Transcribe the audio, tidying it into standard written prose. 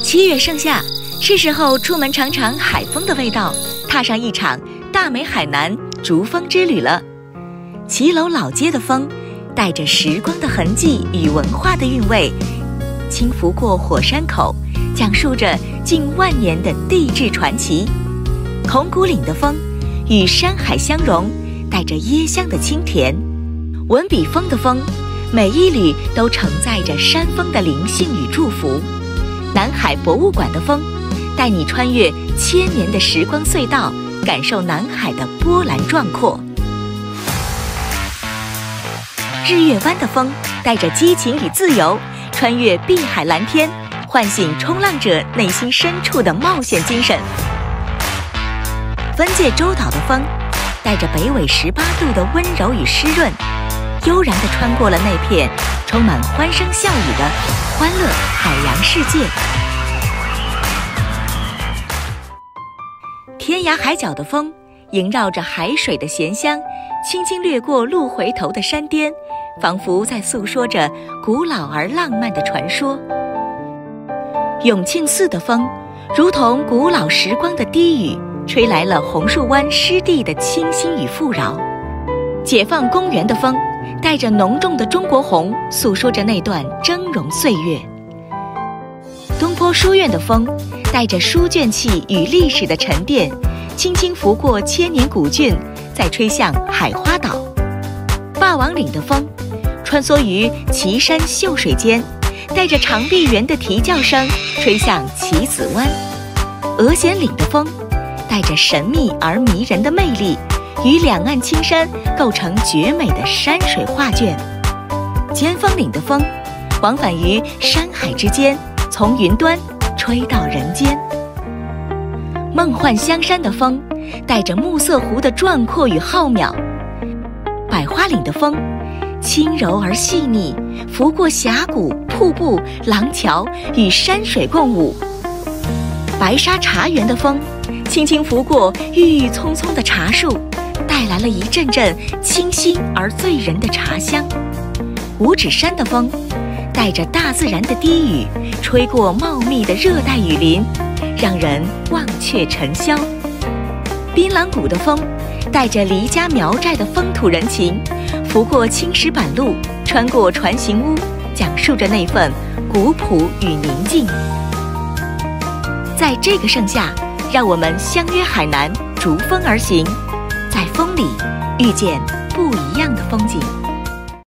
七月盛夏，是时候出门尝尝海风的味道，踏上一场大美海南逐风之旅了。骑楼老街的风带着时光的痕迹与文化的韵味，轻拂过火山口，讲述着近万年的地质传奇。孔古岭的风与山海相融，带着椰香的清甜。文笔峰的风，每一缕都承载着山峰的灵性与祝福。南海博物馆的风，带你穿越千年的时光隧道，感受南海的波澜壮阔。日月湾的风，带着激情与自由，穿越碧海蓝天，唤醒冲浪者内心深处的冒险精神。分界洲岛的风，带着北纬18度的温柔与湿润，悠然地穿过了那片充满欢声笑语的欢乐海洋世界。天涯海角的风，萦绕着海水的咸香，轻轻掠过鹿回头的山巅，仿佛在诉说着古老而浪漫的传说。永庆寺的风，如同古老时光的低语，吹来了红树湾湿地的清新与富饶。解放公园的风，带着浓重的中国红，诉说着那段峥嵘岁月。东坡书院的风，带着书卷气与历史的沉淀，轻轻拂过千年古郡，再吹向海花岛。霸王岭的风，穿梭于奇山秀水间，带着长臂猿的啼叫声，吹向奇子湾。额贤岭的风，带着神秘而迷人的魅力，与两岸青山构成绝美的山水画卷。尖峰岭的风，往返于山海之间，从云端吹到人间。梦幻香山的风，带着暮色湖的壮阔与浩渺。百花岭的风，轻柔而细腻，拂过峡谷、瀑布、廊桥，与山水共舞。白沙茶园的风，轻轻拂过郁郁葱葱的茶树，带来了一阵阵清新而醉人的茶香。五指山的风，带着大自然的低语，吹过茂密的热带雨林，让人忘却尘嚣。槟榔谷的风，带着离家苗寨的风土人情，拂过青石板路，穿过船行屋，讲述着那份古朴与宁静。在这个盛夏，让我们相约海南，逐风而行，在风里遇见不一样的风景。